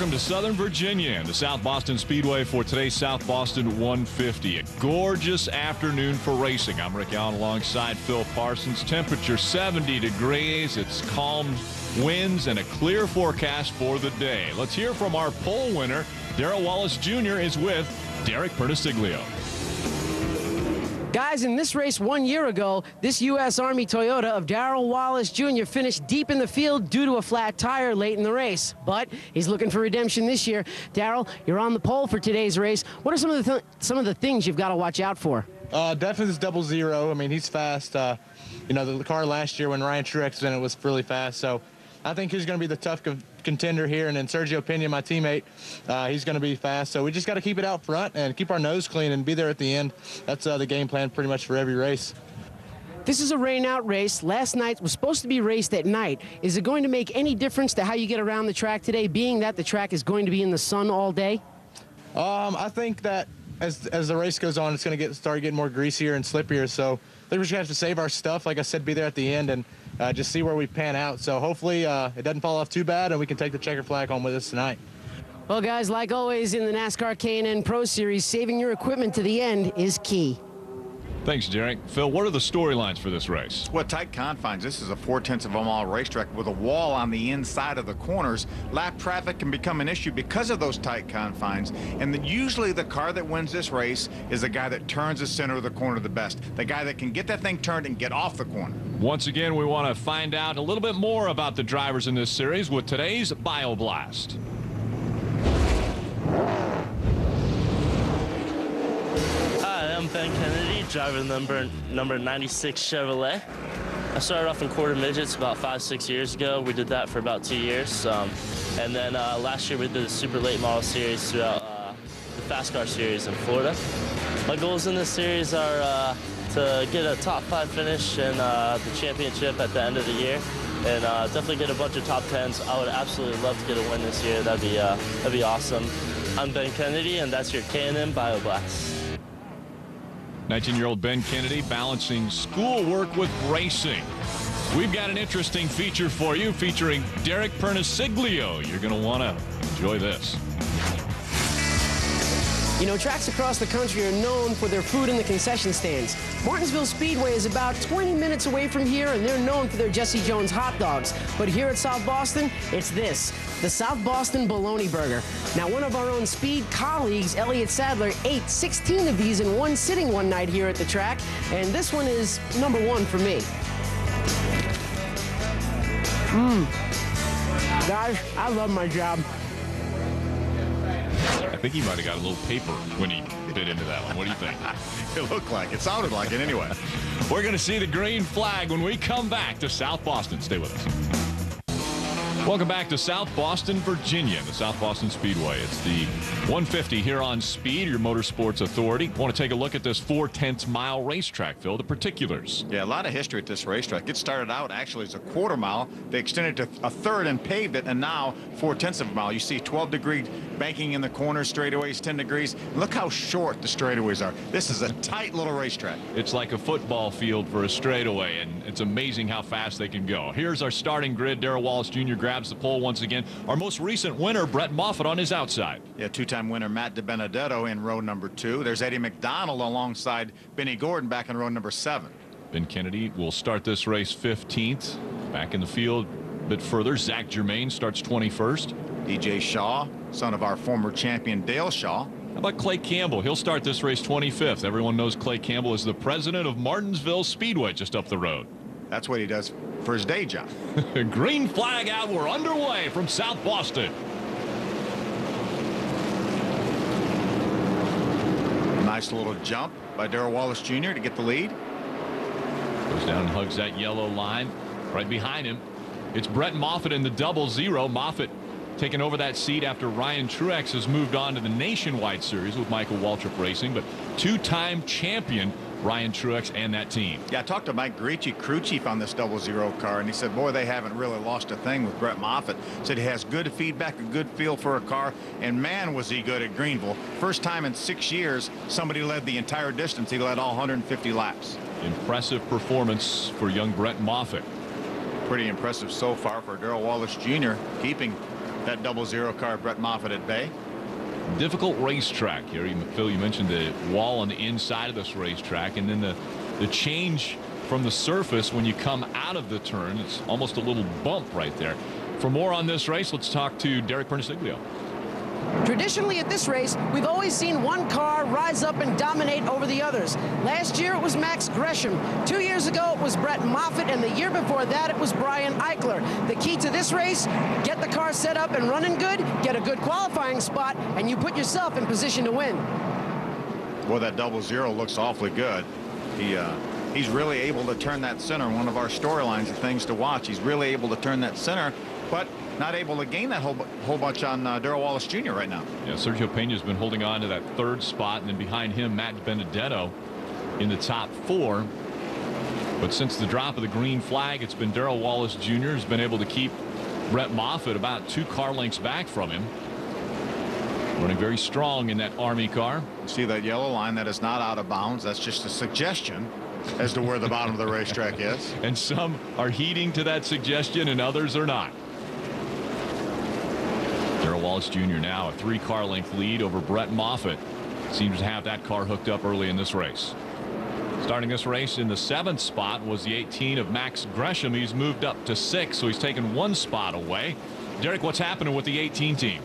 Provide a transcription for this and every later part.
welcome to Southern Virginia and the South Boston Speedway for today's South Boston 150. A gorgeous afternoon for racing. I'm Rick Allen alongside Phil Parsons. Temperature 70 degrees. It's calm winds and a clear forecast for the day. Let's hear from our pole winner. Darrell Wallace Jr. is with Derek Pertisiglio. Guys, in this race 1 year ago, this U.S. Army Toyota of Darrell Wallace Jr. finished deep in the field due to a flat tire late in the race. But he's looking for redemption this year. Darrell, you're on the pole for today's race. What are some of the things you've got to watch out for? Definitely this 00. I mean, he's fast. You know, the car last year when Ryan Truex was in it was really fast. So I think he's going to be the tough contender here. And then Sergio Pena, my teammate, he's going to be fast. So we just got to keep it out front and keep our nose clean and be there at the end. That's the game plan pretty much for every race. This is a rain-out race. Last night was supposed to be raced at night. Is it going to make any difference to how you get around the track today, being that the track is going to be in the sun all day? I think that as the race goes on, it's going to start getting more greasier and slippier. So I think we're just going to have to save our stuff. Like I said, be there at the end and just see where we pan out. So hopefully it doesn't fall off too bad and we can take the checkered flag home with us tonight. Well, guys, like always in the NASCAR K&N Pro Series, saving your equipment to the end is key. Thanks, Derek. Phil, what are the storylines for this race? Well, tight confines. This is a 0.4 of a mile racetrack with a wall on the inside of the corners. Lap traffic can become an issue because of those tight confines. And usually the car that wins this race is the guy that turns the center of the corner the best, the guy that can get that thing turned and get off the corner. Once again, we want to find out a little bit more about the drivers in this series with today's BioBlast. Hi, I'm Ben Kennedy, driver number 96 Chevrolet. I started off in quarter midgets about 5-6 years ago. We did that for about 2 years, and then last year we did a super late model series throughout the fast car series in Florida. My goals in this series are to get a top 5 finish and the championship at the end of the year, and definitely get a bunch of top 10s. I would absolutely love to get a win this year. That'd be awesome. I'm Ben Kennedy, and that's your K&N BioBlast. 19-year-old Ben Kennedy balancing schoolwork with racing. We've got an interesting feature for you featuring Derek Pertisiglio. You're going to want to enjoy this. You know, tracks across the country are known for their food in the concession stands. Martinsville Speedway is about 20 minutes away from here, and they're known for their Jesse Jones hot dogs. But here at South Boston, it's this, the South Boston Bologna Burger. Now, one of our own Speed colleagues, Elliott Sadler, ate 16 of these in one sitting one night here at the track, and this one is #1 for me. Guys, I love my job. I think he might have got a little paper when he bit into that one. What do you think? It looked like it. Sounded like it anyway. We're going to see the green flag when we come back to South Boston. Stay with us. Welcome back to South Boston, Virginia, the South Boston Speedway. It's the 150 here on Speed, your motorsports authority. Want to take a look at this 0.4 mile racetrack, Phil, the particulars. Yeah, a lot of history at this racetrack. It started out actually as a quarter mile. They extended it to a third and paved it, and now 0.4 of a mile. You see 12-degree banking in the corner, straightaways 10 degrees. Look how short the straightaways are. This is a tight little racetrack. It's like a football field for a straightaway, and it's amazing how fast they can go. Here's our starting grid. Darrell Wallace Jr. grabs the pole once again. Our most recent winner, Brett Moffitt, on his outside. Yeah, two-time winner Matt DiBenedetto in row #2. There's Eddie McDonald alongside Benny Gordon back in row #7. Ben Kennedy will start this race 15th. Back in the field a bit further, Zach Germain starts 21st. DJ Shaw, son of our former champion Dale Shaw. How about Clay Campbell? He'll start this race 25th. Everyone knows Clay Campbell is the president of Martinsville Speedway just up the road. That's what he does for his day job. Green flag out. We're underway from South Boston. Nice little jump by Darrell Wallace Jr. to get the lead. Goes down and hugs that yellow line. Right behind him, it's Brett Moffitt in the 00. Moffitt taking over that seat after Ryan Truex has moved on to the Nationwide Series with Michael Waltrip Racing, but two-time champion Ryan Truex and that team. Yeah, I talked to Mike Gricci, crew chief on this 00 car, and he said, boy, they haven't really lost a thing with Brett Moffitt. Said he has good feedback, a good feel for a car, and man, was he good at Greenville. First time in 6 years, somebody led the entire distance. He led all 150 laps. Impressive performance for young Brett Moffitt. Pretty impressive so far for Darrell Wallace Jr., keeping that double-zero car, Brett Moffitt, at bay. Difficult racetrack here. Phil, you mentioned the wall on the inside of this racetrack, and then the change from the surface when you come out of the turn. It's almost a little bump right there. For more on this race, let's talk to Derek Pertisiglio. Traditionally at this race, we've always seen one car rise up and dominate over the others. Last year, it was Max Gresham. 2 years ago, it was Brett Moffitt. And the year before that, it was Brian Eichler. The key to this race, get the car set up and running good, get a good qualifying spot, and you put yourself in position to win. Boy, that double-zero looks awfully good. He's really able to turn that center. One of our storylines of things to watch. He's really able to turn that center, but not able to gain that whole bunch on Darrell Wallace Jr. right now. Yeah, Sergio Pena has been holding on to that third spot, and then behind him, Matt DiBenedetto in the top four. But since the drop of the green flag, it's been Darrell Wallace Jr. has been able to keep Brett Moffitt about two car lengths back from him. Running very strong in that Army car. You see that yellow line? That is not out of bounds. That's just a suggestion as to where the bottom of the racetrack is. And some are heeding to that suggestion, and others are not. Darrell Wallace Jr. now a three-car length lead over Brett Moffitt. Seems to have that car hooked up early in this race. Starting this race in the seventh spot was the 18 of Max Gresham. He's moved up to six, so he's taken one spot away. Derek, what's happening with the 18 team?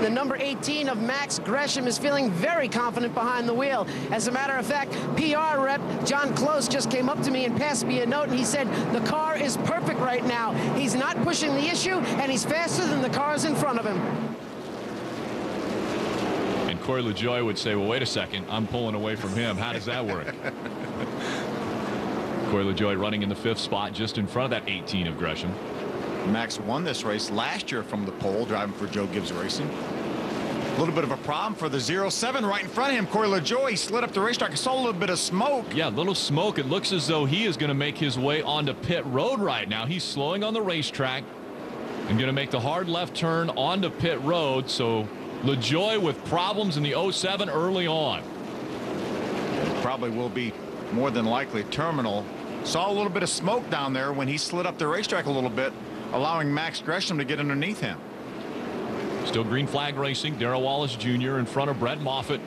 The number 18 of Max Gresham is feeling very confident behind the wheel. As a matter of fact, PR rep John Close just came up to me and passed me a note, and he said the car is perfect right now. He's not pushing the issue, and he's faster than the cars in front of him. And Corey LaJoie would say, well, wait a second, I'm pulling away from him. How does that work? Corey LaJoie running in the fifth spot just in front of that 18 of Gresham. Max won this race last year from the pole, driving for Joe Gibbs Racing. A little bit of a problem for the 07 right in front of him. Corey LaJoie slid up the racetrack. I saw a little bit of smoke. Yeah, a little smoke. It looks as though he is going to make his way onto pit road right now. He's slowing on the racetrack and going to make the hard left turn onto pit road. So LaJoie with problems in the 07 early on. It probably will be more than likely terminal. Saw a little bit of smoke down there when he slid up the racetrack a little bit, allowing Max Gresham to get underneath him. Still green flag racing. Darrell Wallace Jr. in front of Brett Moffitt.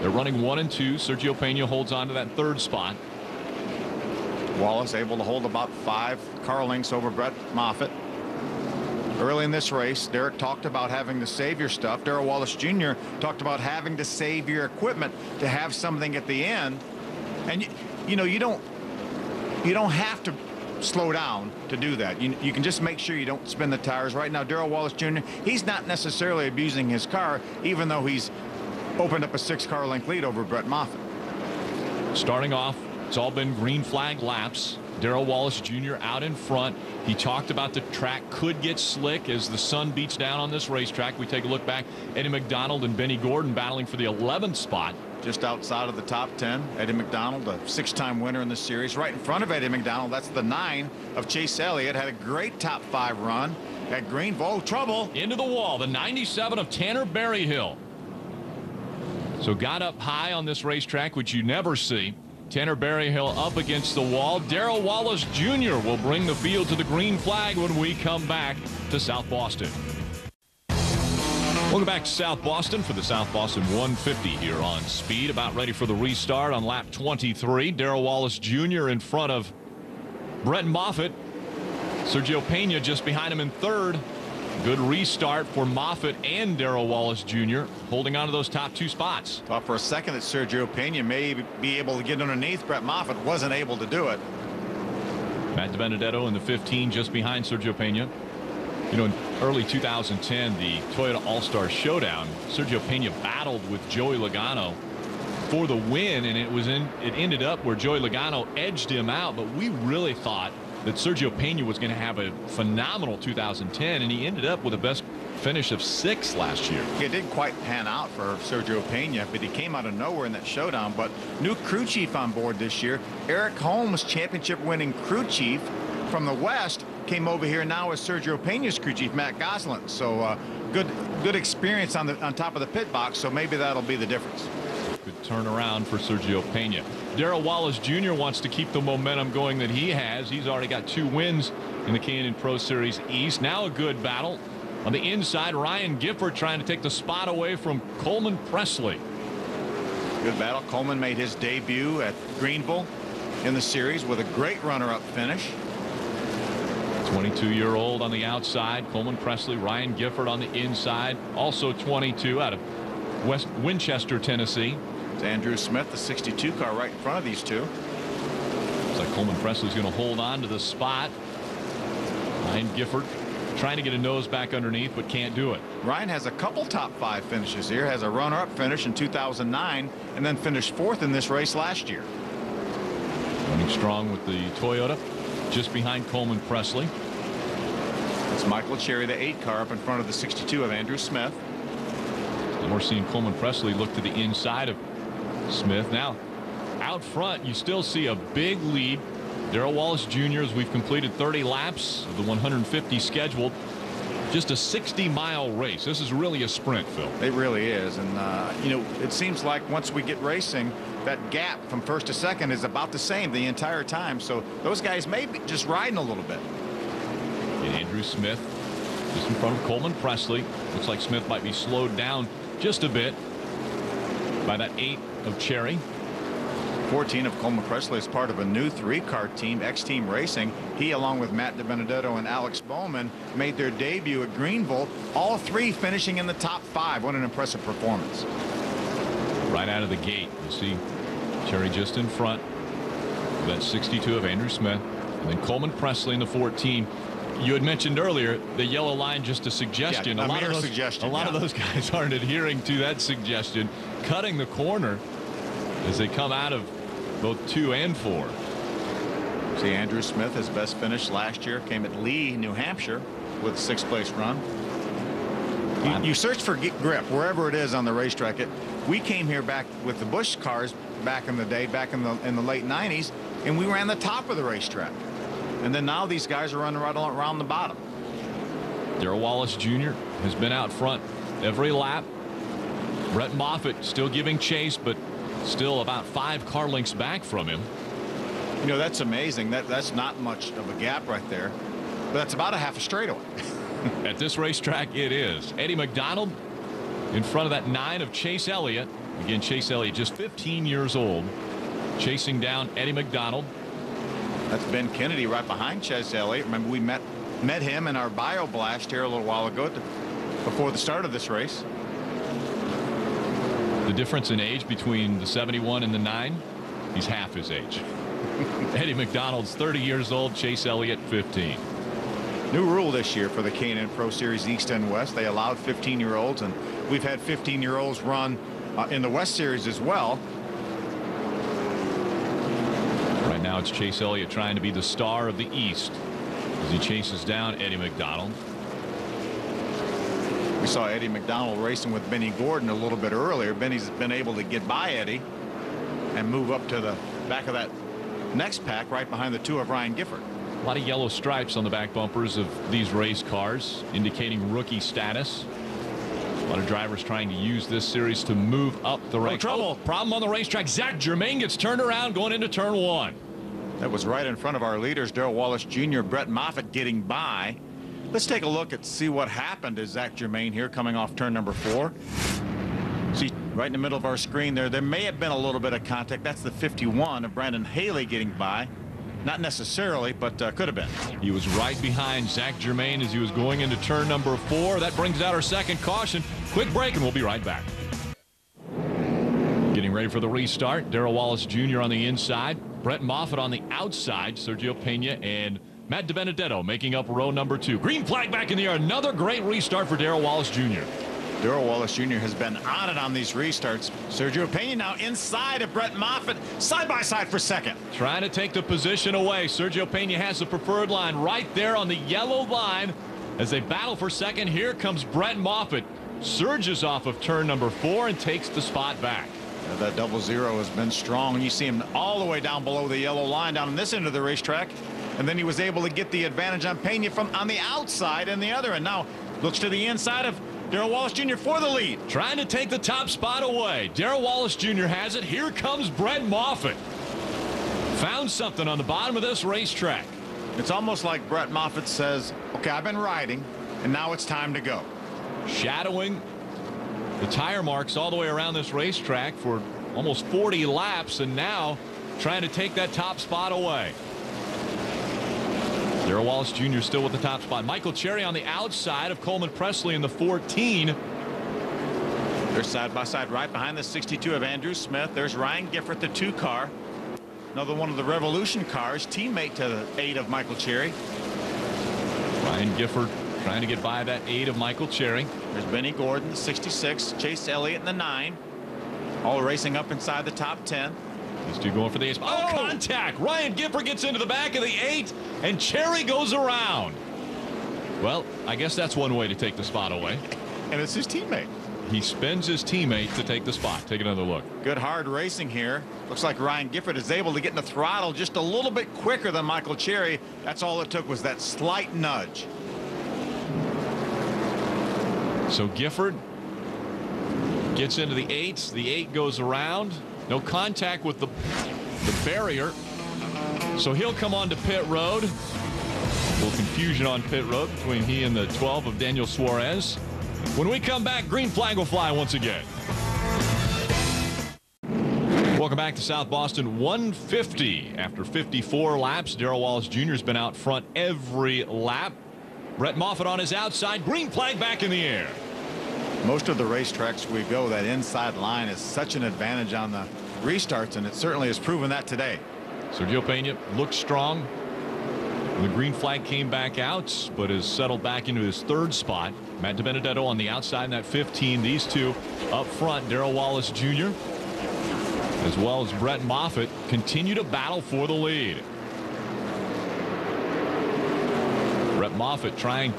They're running 1 and 2. Sergio Pena holds on to that third spot. Wallace able to hold about 5 car lengths over Brett Moffitt. Early in this race, Derek talked about having to save your stuff. Darrell Wallace Jr. talked about having to save your equipment to have something at the end. And you know, you don't have to slow down to do that. You can just make sure you don't spin the tires. Right now, Darrell Wallace Jr., he's not necessarily abusing his car, even though he's opened up a 6-car length lead over Brett Moffitt. Starting off, it's all been green flag laps. Darrell Wallace Jr. out in front. He talked about the track could get slick as the sun beats down on this racetrack. We take a look back. Eddie McDonald and Benny Gordon battling for the 11th spot. Just outside of the top 10, Eddie McDonald, a 6-time winner in the series. Right in front of Eddie McDonald, that's the 9 of Chase Elliott. Had a great top 5 run at Greenville. Trouble. Into the wall, the 97 of Tanner Berryhill. So got up high on this racetrack, which you never see. Tanner Berryhill up against the wall. Darrell Wallace Jr. will bring the field to the green flag when we come back to South Boston. Welcome back to South Boston for the South Boston 150 here on Speed. About ready for the restart on lap 23. Darrell Wallace Jr. in front of Brett Moffitt. Sergio Pena just behind him in third. Good restart for Moffitt and Darrell Wallace Jr. holding on to those top 2 spots. Thought for a second that Sergio Pena may be able to get underneath Brett Moffitt. Wasn't able to do it. Matt DiBenedetto in the 15 just behind Sergio Pena. You know, in early 2010, the Toyota All-Star Showdown, Sergio Pena battled with Joey Logano for the win, and it ended up where Joey Logano edged him out. But we really thought that Sergio Pena was going to have a phenomenal 2010, and he ended up with the best finish of 6th last year. It didn't quite pan out for Sergio Pena, but he came out of nowhere in that showdown. But new crew chief on board this year, Eric Holmes, championship-winning crew chief from the West, came over here now as Sergio Pena's crew chief, Matt Goslin. So good experience on top of the pit box. So maybe that'll be the difference. Good turnaround for Sergio Pena. Darrell Wallace Jr. wants to keep the momentum going that he has. He's already got 2 wins in the K&N Pro Series East. Now a good battle on the inside. Ryan Gifford trying to take the spot away from Coleman Pressley. Good battle. Coleman made his debut at Greenville in the series with a great runner-up finish. 22-year-old on the outside, Coleman Pressley, Ryan Gifford on the inside, also 22 out of West Winchester, Tennessee. It's Andrew Smith, the 62 car right in front of these two. Looks like Coleman Presley's going to hold on to the spot. Ryan Gifford trying to get a nose back underneath, but can't do it. Ryan has a couple top 5 finishes here, has a runner-up finish in 2009, and then finished 4th in this race last year. Running strong with the Toyota, just behind Coleman Pressley. It's Michael Cherry, the 8 car, up in front of the 62 of Andrew Smith. And we're seeing Coleman Pressley look to the inside of Smith. Now, out front, you still see a big lead. Darrell Wallace Jr., as we've completed 30 laps of the 150 scheduled. Just a 60-mile race. This is really a sprint, Phil. It really is. And, you know, it seems like once we get racing, that gap from first to second is about the same the entire time. So those guys may be just riding a little bit. And Andrew Smith just in front of Coleman Pressley. Looks like Smith might be slowed down just a bit by that 8 of Cherry. 14 of Coleman Pressley is part of a new 3-car team, X-Team Racing. He, along with Matt DiBenedetto and Alex Bowman, made their debut at Greenville, all 3 finishing in the top 5. What an impressive performance. Right out of the gate, you see Cherry just in front. That's 62 of Andrew Smith. And then Coleman Pressley in the 14. You had mentioned earlier the yellow line, just a suggestion. Yeah, a lot of those guys aren't adhering to that suggestion, cutting the corner as they come out of both 2 and 4. See, Andrew Smith, his best finish last year, came at Lee, New Hampshire, with a 6th place run. You search for grip wherever it is on the racetrack. We came here back with the Busch cars back in the day, back in the late 90s, and we ran the top of the racetrack. And then now these guys are running right around the bottom. Darrell Wallace Jr. has been out front every lap. Brett Moffitt still giving chase, but still about 5 car lengths back from him. You know, that's amazing. That's not much of a gap right there, but that's about a half a straightaway. At this racetrack, it is. Eddie McDonald in front of that 9 of Chase Elliott. Again, Chase Elliott just 15 years old, chasing down Eddie McDonald. That's Ben Kennedy right behind Chase Elliott. Remember, we met him in our BioBlast here a little while ago before the start of this race. The difference in age between the 71 and the 9, he's half his age. Eddie McDonald's 30 years old, Chase Elliott 15. New rule this year for the K&N Pro Series East and West. They allowed 15-year-olds, and we've had 15-year-olds run in the West Series as well. Right now it's Chase Elliott trying to be the star of the East as he chases down Eddie McDonald. We saw Eddie McDonald racing with Benny Gordon a little bit earlier. Benny's been able to get by Eddie and move up to the back of that next pack right behind the 2 of Ryan Gifford. A lot of yellow stripes on the back bumpers of these race cars, indicating rookie status. A lot of drivers trying to use this series to move up the racetrack. Problem on the racetrack. Zach Germain gets turned around going into turn 1. That was right in front of our leaders, Darrell Wallace Jr., Brett Moffitt getting by. Let's take a look and see what happened to Zach Germain here coming off turn number 4. See, right in the middle of our screen there, there may have been a little bit of contact. That's the 51 of Brandon Haley getting by. Not necessarily, but could have been. He was right behind Zach Germain as he was going into turn number 4. That brings out our second caution. Quick break, and we'll be right back. Getting ready for the restart. Darrell Wallace Jr. on the inside. Brett Moffitt on the outside. Sergio Pena and Matt DiBenedetto making up row number 2. Green flag back in the air. Another great restart for Darrell Wallace Jr. Darrell Wallace Jr. has been on it on these restarts. Sergio Pena now inside of Brett Moffitt, side by side for second. Trying to take the position away. Sergio Pena has the preferred line right there on the yellow line as they battle for second. Here comes Brett Moffitt, surges off of turn number 4 and takes the spot back. Yeah, that 00 has been strong. You see him all the way down below the yellow line down on this end of the racetrack, and then he was able to get the advantage on Pena from on the outside and the other, and now looks to the inside of Darrell Wallace Jr. for the lead. Trying to take the top spot away. Darrell Wallace Jr. has it. Here comes Brett Moffitt. Found something on the bottom of this racetrack. It's almost like Brett Moffitt says, okay, I've been riding, and now it's time to go. Shadowing the tire marks all the way around this racetrack for almost 40 laps, and now trying to take that top spot away. Darrell Wallace Jr. still with the top spot. Michael Cherry on the outside of Coleman Pressley in the 14. They're side by side right behind the 62 of Andrew Smith. There's Ryan Gifford, the 2 car. Another one of the Revolution cars, teammate to the 8 of Michael Cherry. Ryan Gifford trying to get by that 8 of Michael Cherry. There's Benny Gordon, the 66, Chase Elliott in the 9. All racing up inside the top 10. These two going for the ace. Oh, contact! Ryan Gifford gets into the back of the 8, and Cherry goes around. Well, I guess that's one way to take the spot away. And it's his teammate. He spins his teammate to take the spot. Take another look. Good hard racing here. Looks like Ryan Gifford is able to get in the throttle just a little bit quicker than Michael Cherry. That's all it took was that slight nudge. So Gifford gets into the 8s. The 8 goes around. No contact with the barrier. So he'll come on to pit road. A little confusion on pit road between he and the 12 of Daniel Suarez. When we come back, green flag will fly once again. Welcome back to South Boston 150. After 54 laps, Darrell Wallace Jr. has been out front every lap. Brett Moffitt on his outside. Green flag back in the air. Most of the racetracks we go, that inside line is such an advantage on the restarts, and it certainly has proven that today. Sergio Pena looks strong. The green flag came back out, but is settled back into his 3rd spot. Matt DiBenedetto on the outside in that 15. These two up front, Darrell Wallace Jr. as well as Brett Moffitt continue to battle for the lead. Brett Moffitt trying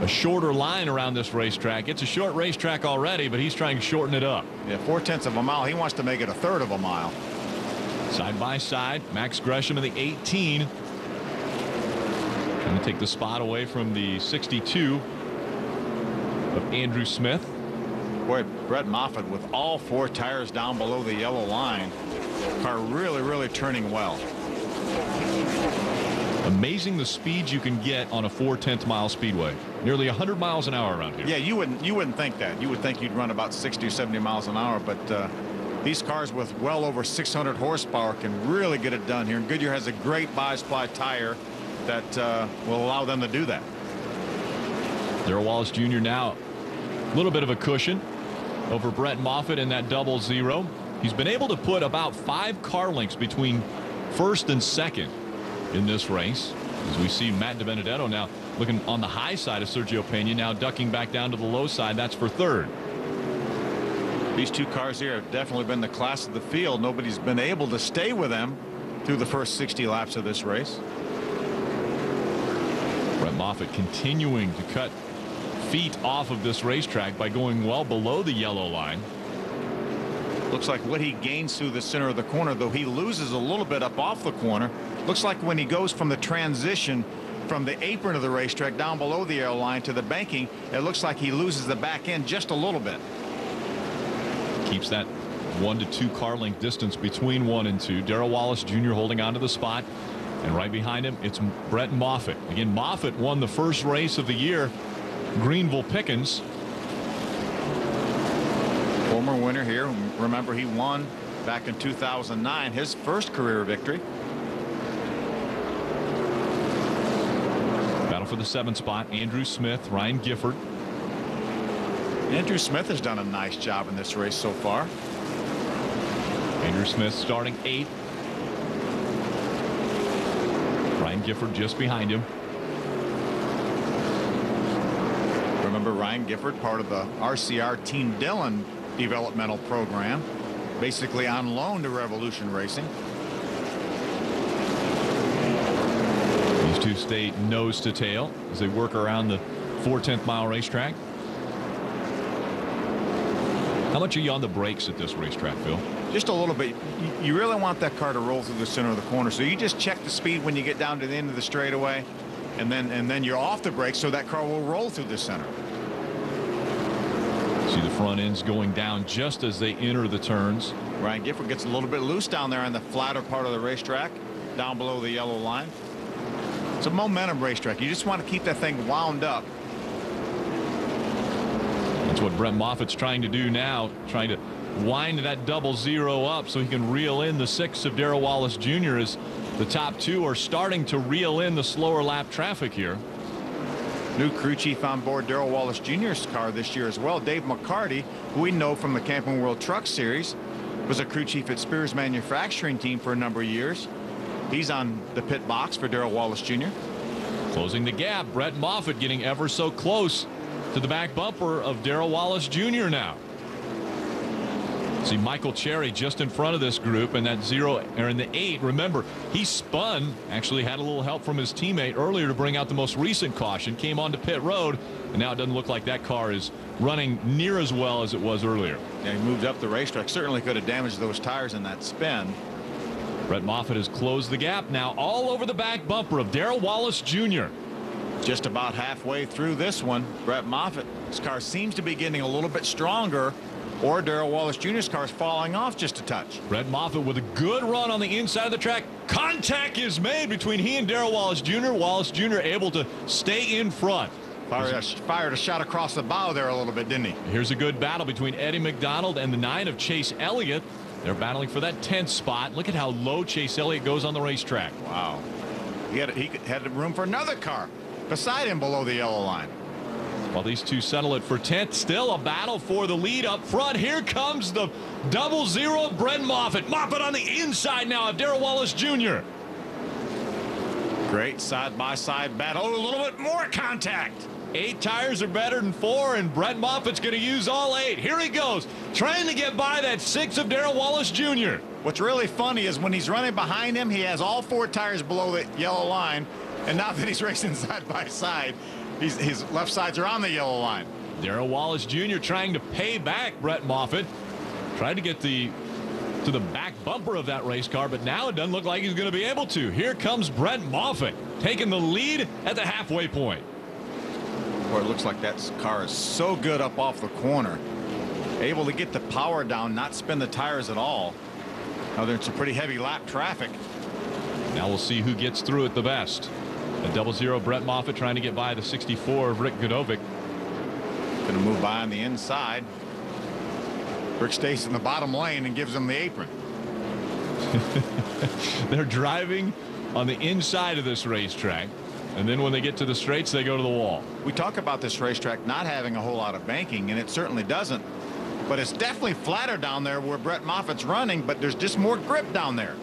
a shorter line around this racetrack. It's a short racetrack already, but he's trying to shorten it up. Yeah, 0.4 of a mile. He wants to make it a 1/3 of a mile. Side by side, Max Gresham in the 18. Trying to take the spot away from the 62 of Andrew Smith. Boy, Brett Moffitt with all 4 tires down below the yellow line. Car really turning well. Amazing the speed you can get on a 0.4 mile speedway. Nearly 100 miles an hour around here. Yeah, you wouldn't think that. You would think you'd run about 60 or 70 miles an hour, but these cars with well over 600 horsepower can really get it done here. And Goodyear has a great bi-supply tire that will allow them to do that. Darrell Wallace Jr. now a little bit of a cushion over Brett Moffitt in that 00. He's been able to put about 5 car lengths between 1st and 2nd in this race, as we see Matt DiBenedetto now looking on the high side of Sergio Pena, now ducking back down to the low side. That's for 3rd. These 2 cars here have definitely been the class of the field. Nobody's been able to stay with them through the first 60 laps of this race. Brett Moffitt continuing to cut feet off of this racetrack by going well below the yellow line. Looks like what he gains through the center of the corner, though he loses a little bit up off the corner. Looks like when he goes from the transition from the apron of the racetrack down below the yellow line to the banking, it looks like he loses the back end just a little bit. Keeps that 1 to 2 car length distance between 1 and 2. Darrell Wallace Jr. holding on to the spot. And right behind him, it's Brett Moffitt. Again, Moffitt won the first race of the year. Greenville Pickens. Former winner here. Remember, he won back in 2009, his first career victory. Battle for the 7th spot, Andrew Smith, Ryan Gifford. Andrew Smith has done a nice job in this race so far. Andrew Smith starting 8th. Ryan Gifford just behind him. Remember Ryan Gifford, part of the RCR Team Dillon developmental program, basically on loan to Revolution Racing. These two stay nose to tail as they work around the 0.4 mile racetrack. How much are you on the brakes at this racetrack, Phil? Just a little bit. You really want that car to roll through the center of the corner, so you just check the speed when you get down to the end of the straightaway, and then you're off the brakes so that car will roll through the center. See the front ends going down just as they enter the turns. Ryan Gifford gets a little bit loose down there on the flatter part of the racetrack, down below the yellow line. It's a momentum racetrack. You just want to keep that thing wound up. That's what Brett Moffitt's trying to do now, trying to wind that 0-0 up so he can reel in the six of Darrell Wallace Jr. as the top two are starting to reel in the slower lap traffic here. New crew chief on board Darrell Wallace Jr.'s car this year as well, Dave McCarty, who we know from the Camping World Truck Series, was a crew chief at Spears manufacturing team for a number of years. He's on the pit box for Darrell Wallace Jr. Closing the gap, Brett Moffitt getting ever so close to the back bumper of Darrell Wallace Jr. now. See Michael Cherry just in front of this group, and that in the eight. Remember, he spun, actually had a little help from his teammate earlier to bring out the most recent caution, came onto pit road, and now it doesn't look like that car is running near as well as it was earlier. Yeah, he moved up the racetrack, certainly could have damaged those tires in that spin. Brett Moffitt has closed the gap now all over the back bumper of Darrell Wallace Jr. Just about halfway through this one, Brett Moffitt's car seems to be getting a little bit stronger, or Darrell Wallace Jr.'s car is falling off just a touch. Brett Moffitt with a good run on the inside of the track. Contact is made between he and Darrell Wallace Jr. Wallace Jr. able to stay in front. Fired a shot across the bow there a little bit, didn't he? Here's a good battle between Eddie McDonald and the 9 of Chase Elliott. They're battling for that 10th spot. Look at how low Chase Elliott goes on the racetrack. Wow. He had room for another car beside him below the yellow line. While these two settle it for 10th, still a battle for the lead up front. Here comes the 0-0 of Brett Moffitt. Moffitt on the inside now of Darrell Wallace Jr. Great side-by-side battle. Oh, a little bit more contact. 8 tires are better than 4, and Brett Moffitt's going to use all 8. Here he goes, trying to get by that 6 of Darrell Wallace Jr. What's really funny is when he's running behind him, he has all 4 tires below the yellow line, and now that he's racing side-by-side, his left sides are on the yellow line. Darrell Wallace Jr. trying to pay back Brett Moffitt. Tried to get to the back bumper of that race car, but now it doesn't look like he's going to be able to. Here comes Brett Moffitt taking the lead at the halfway point. Boy, it looks like that car is so good up off the corner. Able to get the power down, not spin the tires at all. Now there's some pretty heavy lap traffic. Now we'll see who gets through it the best. A 0-0 Brett Moffitt trying to get by the 64 of Rick Godovic. Going to move by on the inside. Rick stays in the bottom lane and gives him the apron. They're driving on the inside of this racetrack, and then when they get to the straights, they go to the wall. We talk about this racetrack not having a whole lot of banking, and it certainly doesn't. But it's definitely flatter down there where Brett Moffitt's running, but there's just more grip down there.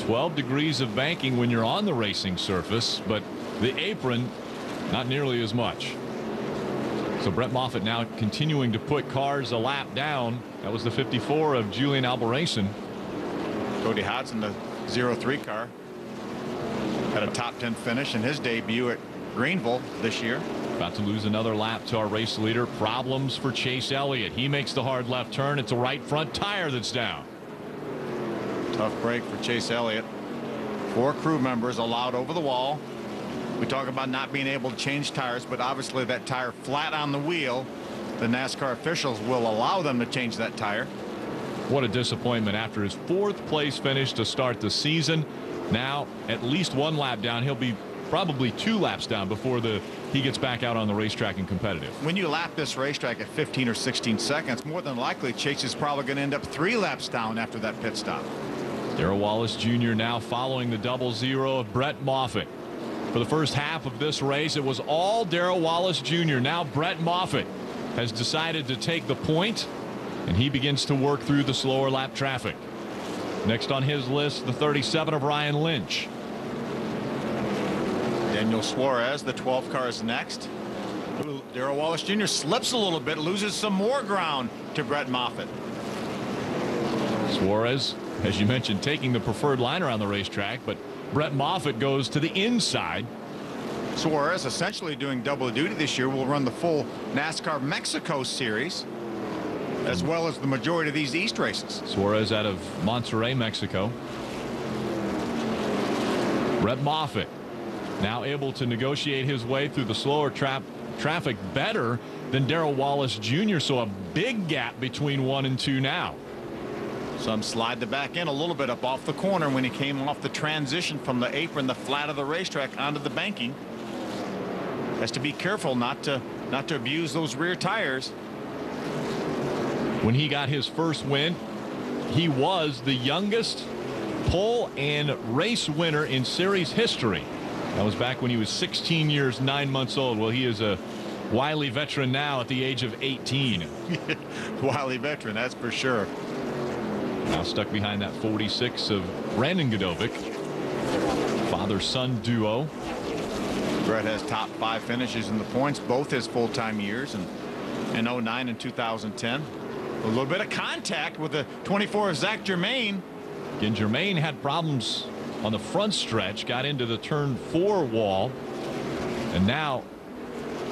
12 degrees of banking when you're on the racing surface, but the apron, not nearly as much. So Brett Moffitt now continuing to put cars a lap down. That was the 54 of Julian Alborason. Cody Hodson, the 03 car, had a top 10 finish in his debut at Greenville this year. About to lose another lap to our race leader. Problems for Chase Elliott. He makes the hard left turn. It's a right front tire that's down. Tough break for Chase Elliott. 4 crew members allowed over the wall. We talk about not being able to change tires, but obviously that tire flat on the wheel, the NASCAR officials will allow them to change that tire. What a disappointment after his 4th place finish to start the season. Now at least 1 lap down. He'll be probably 2 laps down before he gets back out on the racetrack and competitive. When you lap this racetrack at 15 or 16 seconds, more than likely Chase is probably going to end up 3 laps down after that pit stop. Darrell Wallace Jr. now following the 0-0 of Brett Moffitt. For the first half of this race, it was all Darrell Wallace Jr. Now Brett Moffitt has decided to take the point, and he begins to work through the slower lap traffic. Next on his list, the 37 of Ryan Lynch. Daniel Suarez, the 12 car, is next. Darrell Wallace Jr. slips a little bit, loses some more ground to Brett Moffitt. Suarez, as you mentioned, taking the preferred line around the racetrack, but Brett Moffitt goes to the inside. Suarez essentially doing double duty this year. Will run the full NASCAR Mexico Series as well as the majority of these East races. Suarez out of Monterrey, Mexico. Brett Moffitt now able to negotiate his way through the slower traffic better than Darrell Wallace Jr., so a big gap between 1 and 2 now. Some slide the back end a little bit up off the corner when he came off the transition from the apron, the flat of the racetrack, onto the banking. Has to be careful not to abuse those rear tires. When he got his first win, he was the youngest pole and race winner in series history. That was back when he was 16 years, 9 months old. Well, he is a wily veteran now at the age of 18. Wily veteran, that's for sure. Now stuck behind that 46 of Brandon Godovic. Father-son duo. Brett has top 5 finishes in the points, both his full-time years, in 2009 and 2010. A little bit of contact with the 24 of Zach Germain. Again, Germain had problems on the front stretch, got into the turn 4 wall, and now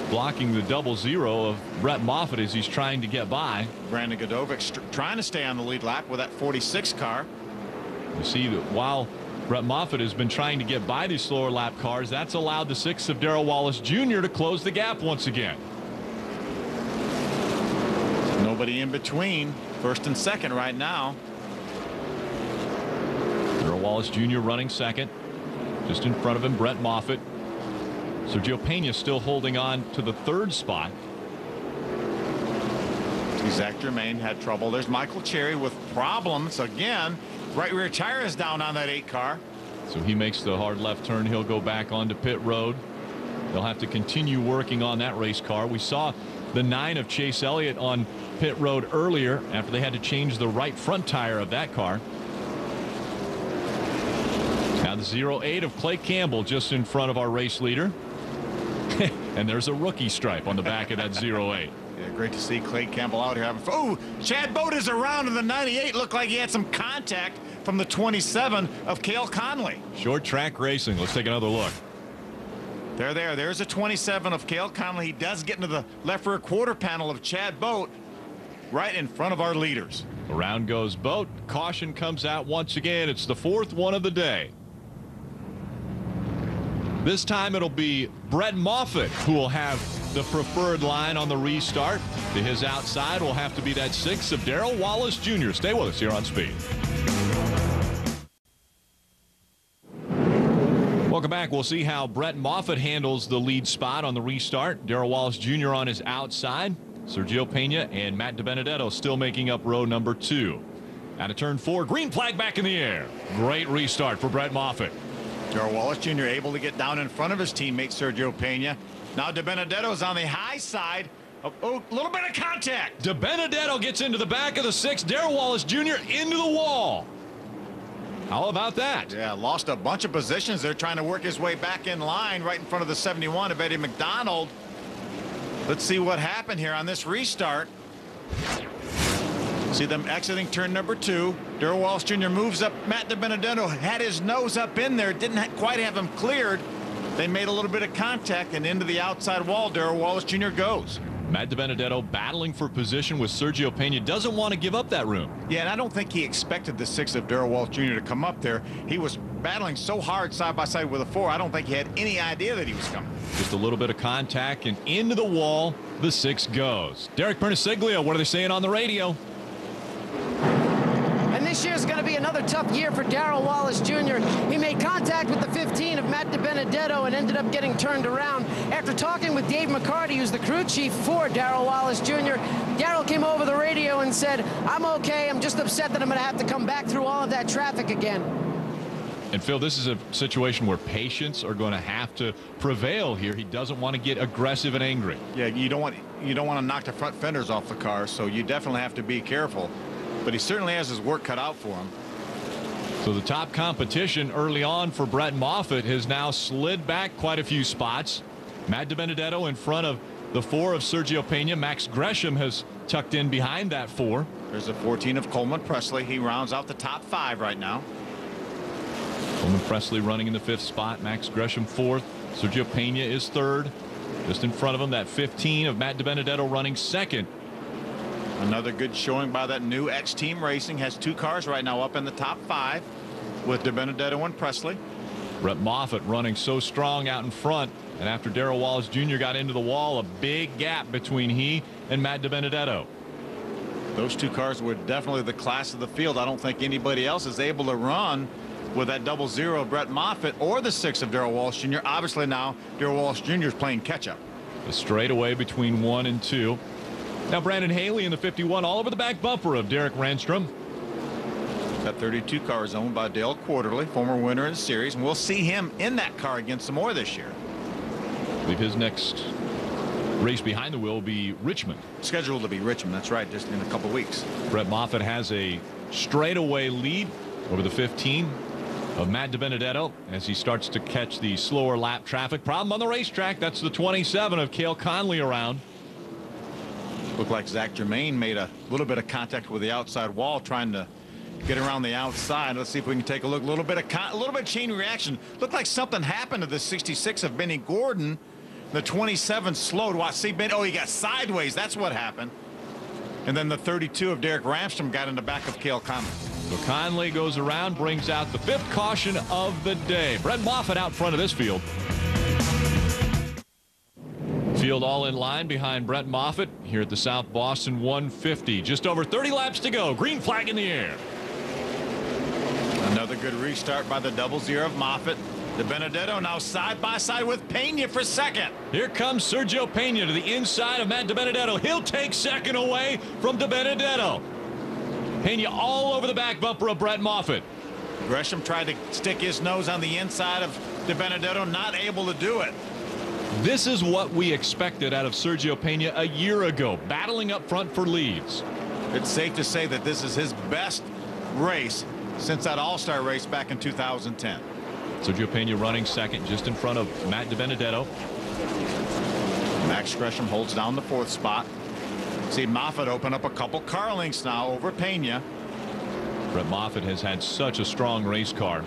blocking the double zero of Brett Moffitt as he's trying to get by. Brandon Godovic trying to stay on the lead lap with that 46 car. You see that while Brett Moffitt has been trying to get by these slower lap cars, that's allowed the 6 of Darrell Wallace Jr. to close the gap once again. Nobody in between 1st and 2nd right now. Darrell Wallace Jr. running 2nd. Just in front of him, Brett Moffitt. Sergio Pena still holding on to the 3rd spot. Zach Germain had trouble. There's Michael Cherry with problems again. Right rear tire is down on that 8 car. So he makes the hard left turn. He'll go back onto pit road. They'll have to continue working on that race car. We saw the 9 of Chase Elliott on pit road earlier after they had to change the right front tire of that car. Now the 08 of Clay Campbell just in front of our race leader. And there's a rookie stripe on the back of that 08. Yeah, great to see Clay Campbell out here having fun. Oh, Chad Boda's around in the 98. Looked like he had some contact from the 27 of Cale Conley. Short track racing. Let's take another look. There's a 27 of Cale Conley. He does get into the left rear quarter panel of Chad Boat right in front of our leaders. Around goes Boat. Caution comes out once again. It's the 4th one of the day. This time it'll be Brett Moffitt who will have the preferred line on the restart. To his outside will have to be that 6 of Darrell Wallace Jr. Stay with us here on Speed. Welcome back. We'll see how Brett Moffitt handles the lead spot on the restart. Darrell Wallace Jr. on his outside. Sergio Pena and Matt DiBenedetto still making up row number 2. Out of turn 4, green flag back in the air. Great restart for Brett Moffitt. Darrell Wallace Jr. able to get down in front of his teammate Sergio Pena. Now DiBenedetto's on the high side. Oh, a little bit of contact. DiBenedetto gets into the back of the 6. Darrell Wallace Jr. into the wall. How about that? Yeah, lost a bunch of positions. They're trying to work his way back in line right in front of the 71 of Eddie McDonald. Let's see what happened here on this restart. See them exiting turn number 2. Darrell Wallace Jr. moves up. Matt DiBenedetto had his nose up in there. Didn't quite have him cleared. They made a little bit of contact, and into the outside wall, Darrell Wallace Jr. goes. Matt DiBenedetto battling for position with Sergio Pena. Doesn't want to give up that room. Yeah, and I don't think he expected the 6 of Darrell Wallace Jr. to come up there. He was battling so hard side by side with a 4, I don't think he had any idea that he was coming. Just a little bit of contact, and into the wall, the 6 goes. Derek Pertisiglio, what are they saying on the radio? And this year's going to be another tough year for Darrell Wallace Jr. He made contact with the 15 of Matt DiBenedetto and ended up getting turned around. After talking with Dave McCarty, who's the crew chief for Darrell Wallace Jr., Darrell came over the radio and said, "I'm okay. I'm just upset that I'm going to have to come back through all of that traffic again." And Phil, this is a situation where patience are going to have to prevail here. He doesn't want to get aggressive and angry. Yeah, you don't want to knock the front fenders off the car, so you definitely have to be careful. But he certainly has his work cut out for him. So the top competition early on for Brett Moffitt has now slid back quite a few spots. Matt DiBenedetto in front of the 4 of Sergio Pena. Max Gresham has tucked in behind that 4. There's a 14 of Coleman Pressley. He rounds out the top 5 right now. Coleman Pressley running in the 5th spot. Max Gresham 4th. Sergio Pena is 3rd. Just in front of him, that 15 of Matt DiBenedetto running 2nd. Another good showing by that new X-Team Racing. Has 2 cars right now up in the top 5 with DiBenedetto and Presley. Brett Moffitt running so strong out in front, and after Darrell Wallace Jr. got into the wall, a big gap between he and Matt DiBenedetto. Those two cars were definitely the class of the field. I don't think anybody else is able to run with that 0-0 of Brett Moffitt or the 6 of Darrell Wallace Jr. Obviously now Darrell Wallace Jr. is playing catch-up. The straightaway between 1 and 2. Now Brandon Haley in the 51 all over the back bumper of Derek Ramstrom. That 32 car is owned by Dale Quarterly, former winner in the series, and we'll see him in that car against some more this year. I believe his next race behind the wheel will be Richmond. Scheduled to be Richmond, that's right, just in a couple weeks. Brett Moffitt has a straightaway lead over the 15 of Matt DiBenedetto as he starts to catch the slower lap traffic. Problem on the racetrack, that's the 27 of Cale Conley around. Looked like Zach Germain made a little bit of contact with the outside wall, trying to get around the outside. Let's see if we can take a look. A little bit of chain reaction. Looked like something happened to the 66 of Benny Gordon. The 27 slowed. Watch, see Benny. Oh, he got sideways. That's what happened. And then the 32 of Derek Ramstrom got in the back of Cale Conley. So Conley goes around, brings out the 5th caution of the day. Brett Moffitt out front of this field. Field all in line behind Brett Moffitt here at the South Boston 150. Just over 30 laps to go. Green flag in the air. Another good restart by the 0-0 of Moffitt. DiBenedetto now side by side with Pena for second. Here comes Sergio Pena to the inside of Matt DiBenedetto. He'll take second away from DiBenedetto. Pena all over the back bumper of Brett Moffitt. Gresham tried to stick his nose on the inside of DiBenedetto, not able to do it. This is what we expected out of Sergio Pena a year ago, battling up front for leads. It's safe to say that this is his best race since that all-star race back in 2010. Sergio Pena running second, just in front of Matt DiBenedetto. Max Gresham holds down the 4th spot. See Moffitt open up a couple car lengths now over Pena. Brett Moffitt has had such a strong race car.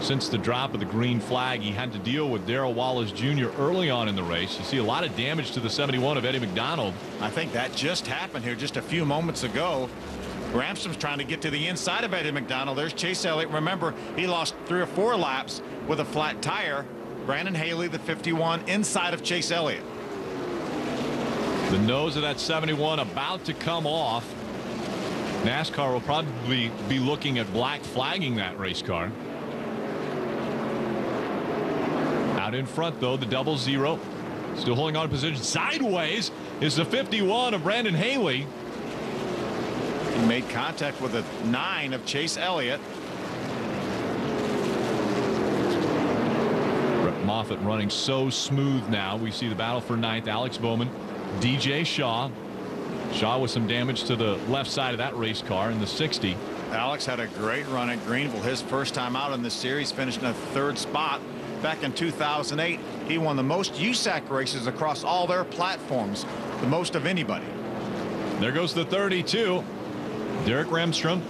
Since the drop of the green flag, he had to deal with Darrell Wallace Jr. early on in the race. You see a lot of damage to the 71 of Eddie McDonald. I think that just happened here just a few moments ago. Ramstrom's trying to get to the inside of Eddie McDonald. There's Chase Elliott. Remember, he lost 3 or 4 laps with a flat tire. Brandon Haley, the 51, inside of Chase Elliott. The nose of that 71 about to come off. NASCAR will probably be looking at black flagging that race car. Out in front, though, the 0-0. Still holding on to position. Sideways is the 51 of Brandon Haley. He made contact with the 9 of Chase Elliott. Brett Moffitt running so smooth now. We see the battle for 9th. Alex Bowman. DJ Shaw. Shaw with some damage to the left side of that race car in the 60. Alex had a great run at Greenville. His first time out in the series, finished in a 3rd spot. Back in 2008, he won the most USAC races across all their platforms, the most of anybody. There goes the 32. Derek Ramstrom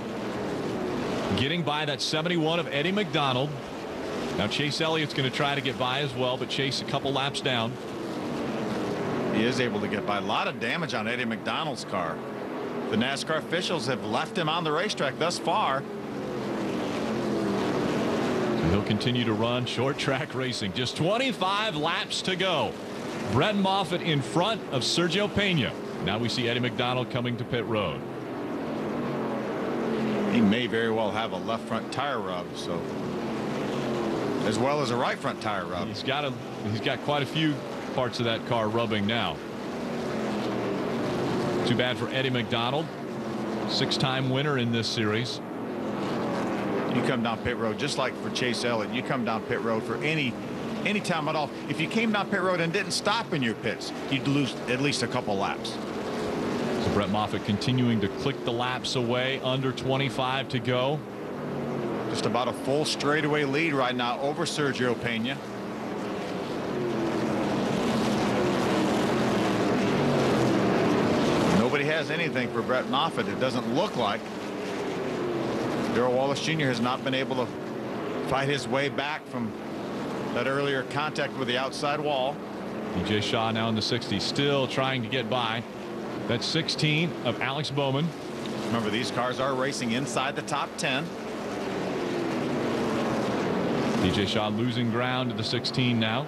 getting by that 71 of Eddie McDonald. Now Chase Elliott's going to try to get by as well, but Chase a couple laps down. He is able to get by. A lot of damage on Eddie McDonald's car. The NASCAR officials have left him on the racetrack thus far. So he'll continue to run short track racing. Just 25 laps to go. Brett Moffitt in front of Sergio Pena. Now we see Eddie McDonald coming to pit road. He may very well have a left front tire rub, so as well as a right front tire rub. He's got quite a few parts of that car rubbing now. Too bad for Eddie McDonald, 6-time winner in this series. You come down pit road just like for Chase Elliott. You come down pit road for any time at all. If you came down pit road and didn't stop in your pits, you'd lose at least a couple laps. So Brett Moffitt continuing to click the laps away, under 25 to go. Just about a full straightaway lead right now over Sergio Pena. Nobody has anything for Brett Moffitt, it doesn't look like. Darrell Wallace Jr. has not been able to fight his way back from that earlier contact with the outside wall. DJ Shaw now in the 60, still trying to get by. That's 16 of Alex Bowman. Remember, these cars are racing inside the top 10. DJ Shaw losing ground to the 16 now.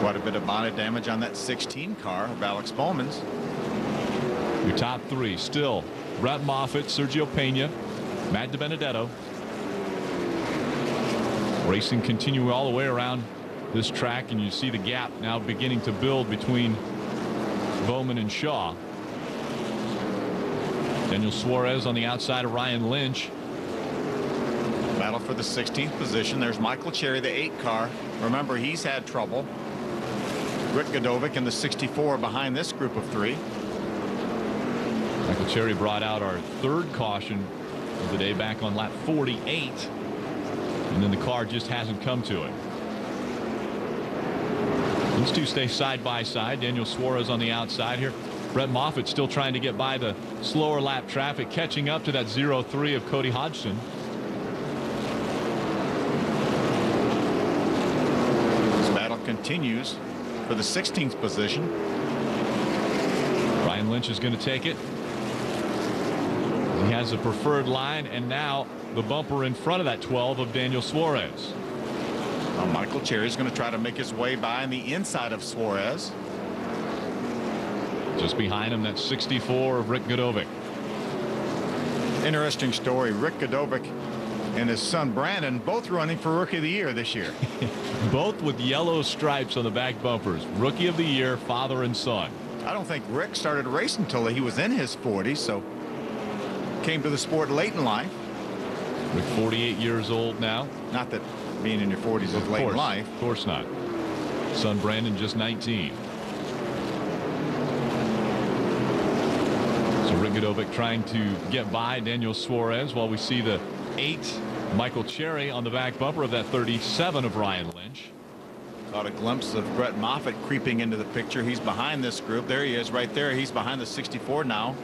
Quite a bit of bonnet damage on that 16 car of Alex Bowman's. Your top three still Brett Moffitt, Sergio Pena, Matt DiBenedetto. Racing continue all the way around this track, and you see the gap now beginning to build between Bowman and Shaw. Daniel Suarez on the outside of Ryan Lynch. Battle for the 16th position. There's Michael Cherry, the 8 car. Remember, he's had trouble. Rick Godovic in the 64 behind this group of 3. Michael Cherry brought out our 3rd caution of the day back on lap 48. And then the car just hasn't come to it. These two stay side by side. Daniel Suarez on the outside here. Brett Moffitt still trying to get by the slower lap traffic, catching up to that 0-3 of Cody Hodgson. This battle continues for the 16th position. Ryan Lynch is going to take it. He has a preferred line, and now the bumper in front of that 12 of Daniel Suarez. Well, Michael Cherry is going to try to make his way by on the inside of Suarez. Just behind him, that's 64 of Rick Godovic. Interesting story. Rick Godovic and his son Brandon both running for Rookie of the Year this year. Both with yellow stripes on the back bumpers. Rookie of the Year, father and son. I don't think Rick started racing until he was in his 40s, so came to the sport late in life. Rick, 48 years old now. Not that being in your 40s is late in life. Of course not. Son Brandon just 19. Rick Godovic trying to get by Daniel Suarez while we see the 8 Michael Cherry on the back bumper of that 37 of Ryan Lynch. Caught a glimpse of Brett Moffitt creeping into the picture. He's behind this group. There he is right there. He's behind the 64 now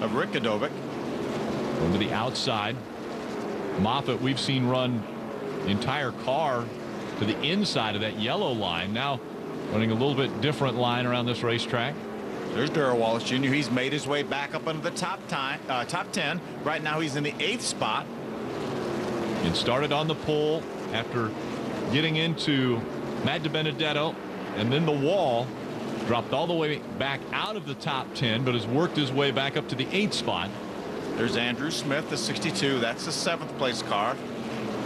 of Rick Godovic. Going to the outside. Moffitt, we've seen run the entire car to the inside of that yellow line. Now running a little bit different line around this racetrack. There's Darrell Wallace Jr. He's made his way back up into the top 10. Right now he's in the 8th spot. And started on the pole after getting into Matt DiBenedetto and then the wall. Dropped all the way back out of the top 10, but has worked his way back up to the 8th spot. There's Andrew Smith, the 62. That's the 7th place car.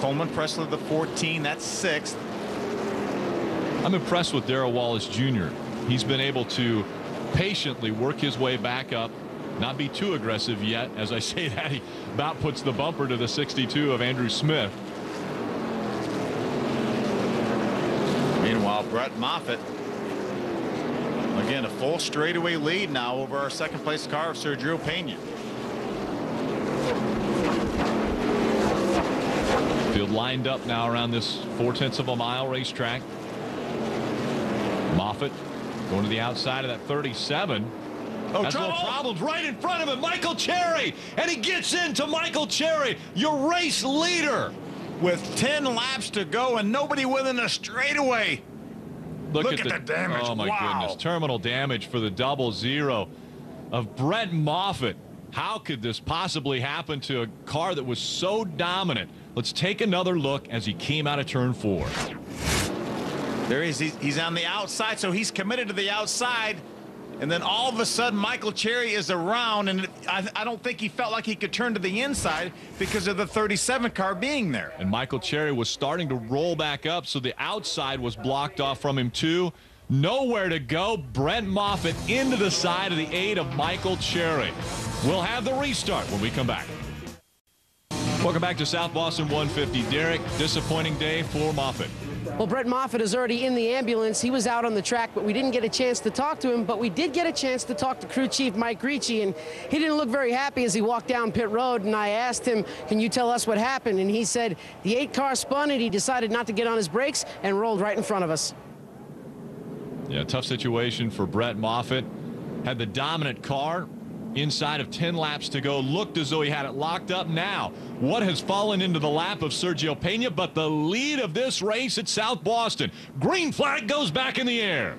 Coleman Pressley, the 14. That's 6th. I'm impressed with Darrell Wallace Jr. He's been able to patiently work his way back up, not be too aggressive yet. As I say that, he about puts the bumper to the 62 of Andrew Smith. Meanwhile, Brett Moffitt, again, a full straightaway lead now over our 2nd place car of Sergio Pena. Field lined up now around this 0.4 mile racetrack. Moffitt going to the outside of that 37. Oh, trouble right in front of him. Michael Cherry, and he gets into Michael Cherry, your race leader, with 10 laps to go and nobody within a straightaway. Look at the damage. Oh my goodness, terminal damage for the 00 of Brett Moffitt. How could this possibly happen to a car that was so dominant? Let's take another look as he came out of turn 4. There he is. He's on the outside, so he's committed to the outside. And then all of a sudden, Michael Cherry is around, and I don't think he felt like he could turn to the inside because of the 37 car being there. And Michael Cherry was starting to roll back up, so the outside was blocked off from him, too. Nowhere to go. Brett Moffitt into the side of the 8 of Michael Cherry. We'll have the restart when we come back. Welcome back to South Boston 150. Derek, disappointing day for Moffitt. Well, Brett Moffitt is already in the ambulance. He was out on the track, but we didn't get a chance to talk to him. But we did get a chance to talk to crew chief Mike Ricci, and he didn't look very happy as he walked down pit road. And I asked him, can you tell us what happened? And he said the 8 car spun and he decided not to get on his brakes and rolled right in front of us. Yeah, tough situation for Brett Moffitt. Had the dominant car inside of 10 laps to go. Looked as though he had it locked up. Now, what has fallen into the lap of Sergio Pena but the lead of this race at South Boston? Green flag goes back in the air.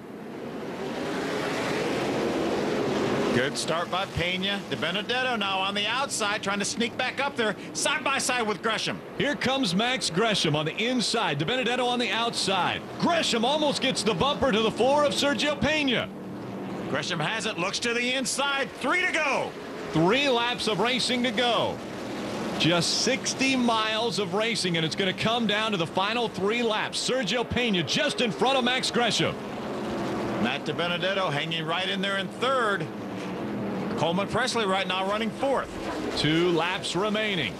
Good start by Pena. DiBenedetto now on the outside, trying to sneak back up there, side by side with Gresham. Here comes Max Gresham on the inside, DiBenedetto on the outside. Gresham almost gets the bumper to the floor of Sergio Pena. Gresham has it, looks to the inside, 3 to go. 3 laps of racing to go. Just 60 miles of racing, and it's going to come down to the final 3 laps. Sergio Pena just in front of Max Gresham. Matt DiBenedetto hanging right in there in 3rd. Coleman Pressley right now running 4th. 2 laps remaining.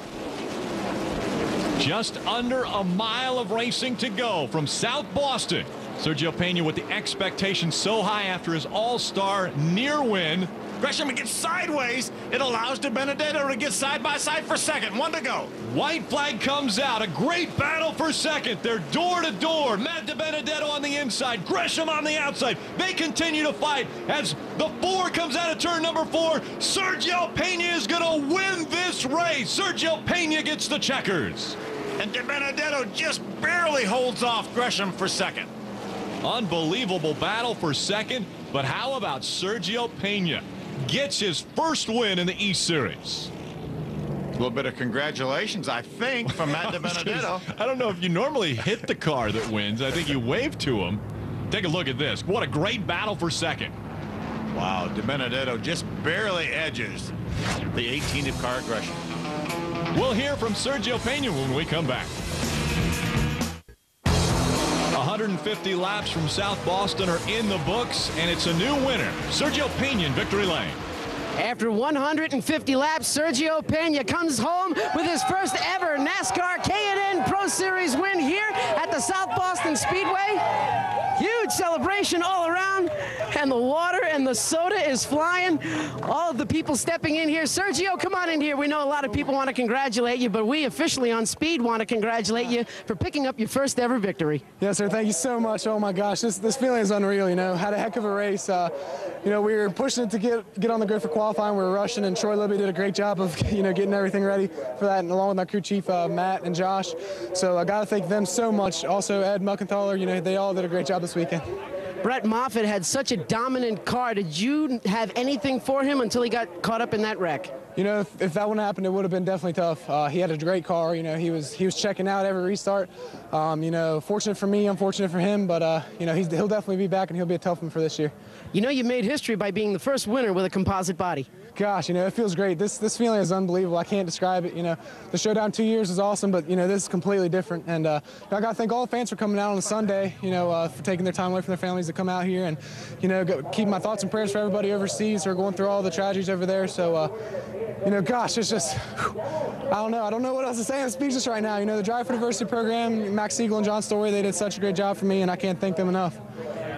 Just under a mile of racing to go from South Boston. Sergio Pena with the expectations so high after his all-star near win. Gresham gets sideways. It allows DiBenedetto to get side by side for 2nd. 1 to go. White flag comes out. A great battle for 2nd. They're door to door. Matt DiBenedetto on the inside. Gresham on the outside. They continue to fight as the 4 comes out of turn number 4. Sergio Pena is going to win this race. Sergio Pena gets the checkers. And DiBenedetto just barely holds off Gresham for 2nd. Unbelievable battle for 2nd, but how about Sergio Pena gets his 1st win in the East Series? A little bit of congratulations, I think, from Matt DiBenedetto. I don't know if you normally hit the car that wins. I think you wave to him. Take a look at this. What a great battle for 2nd. Wow, DiBenedetto just barely edges the 18th car aggression. We'll hear from Sergio Pena when we come back. 150 laps from South Boston are in the books, and it's a new winner, Sergio Pena in victory lane. After 150 laps, Sergio Pena comes home with his 1st ever NASCAR K&N Pro Series win here at the South Boston Speedway. Huge celebration all around, and the water and the soda is flying. All of the people stepping in here. Sergio, come on in here. We know a lot of people want to congratulate you, but we officially on Speed want to congratulate you for picking up your 1st ever victory. Yes, sir. Thank you so much. Oh, my gosh. This feeling is unreal, you know. Had a heck of a race. You know, we were pushing it to get on the grid for qualifying. We were rushing, and Troy Libby did a great job of, you know, getting everything ready for that, and along with my crew chief, Matt and Josh. So I got to thank them so much. Also, Ed Muckenthaler, you know, they all did a great job this weekend. Brett Moffitt had such a dominant car. Did you have anything for him until he got caught up in that wreck? You know, if that wouldn't happen, it would have been definitely tough. He had a great car. You know, he was checking out every restart. You know, fortunate for me, unfortunate for him. But, you know, he'll definitely be back, and he'll be a tough one for this year. You know, you made history by being the 1st winner with a composite body. Gosh, you know, it feels great. This feeling is unbelievable. I can't describe it. You know, the showdown 2 years was awesome, but, you know, this is completely different. And I got to thank all the fans for coming out on a Sunday, you know, for taking their time away from their families to come out here and, you know, keep my thoughts and prayers for everybody overseas who are going through all the tragedies over there. So, you know, gosh, it's just, I don't know what else to say. I'm speechless right now. You know, the Drive for Diversity program, Max Siegel and John Story, they did such a great job for me, and I can't thank them enough.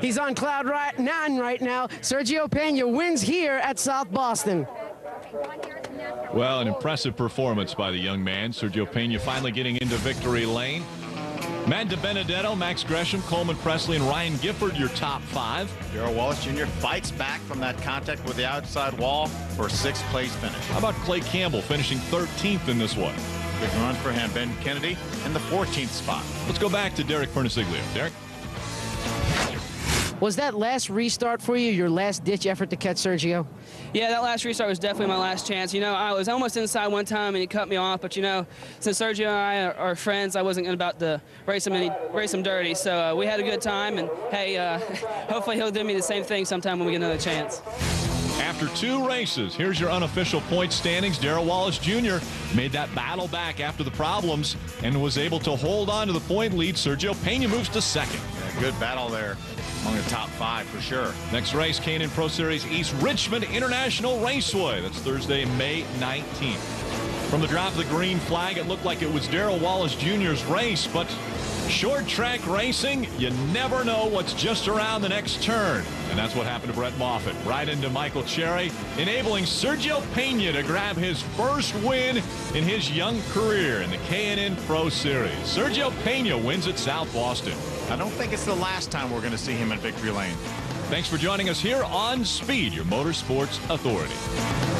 He's on cloud 9 right now. Sergio Pena wins here at South Boston. Well, an impressive performance by the young man. Sergio Pena finally getting into victory lane. Matt DiBenedetto, Max Gresham, Coleman Pressley, and Ryan Gifford, your top 5. Darrell Wallace Jr. fights back from that contact with the outside wall for a 6th-place finish. How about Clay Campbell finishing 13th in this one? Big run for him. Ben Kennedy in the 14th spot. Let's go back to Derek Pertisiglio. Derek? Was that last restart for you your last-ditch effort to catch Sergio? Yeah, that last restart was definitely my last chance. You know, I was almost inside one time, and he cut me off. But, you know, since Sergio and I are friends, I wasn't about to race him, dirty. So we had a good time, and, hey, hopefully he'll do me the same thing sometime when we get another chance. After 2 races, here's your unofficial point standings. Darrell Wallace Jr. made that battle back after the problems and was able to hold on to the point lead. Sergio Pena moves to 2nd. Yeah, good battle there. Among the top 5 for sure. Next race, K&N Pro Series East, Richmond International Raceway. That's Thursday, May 19th. From the drop of the green flag, it looked like it was Darrell Wallace Jr.'s race, but short track racing, you never know what's just around the next turn. And that's what happened to Brett Moffitt. Right into Michael Cherry, enabling Sergio Pena to grab his 1st win in his young career in the K&N Pro Series. Sergio Pena wins at South Boston. I don't think it's the last time we're going to see him in victory lane. Thanks for joining us here on Speed, your motorsports authority.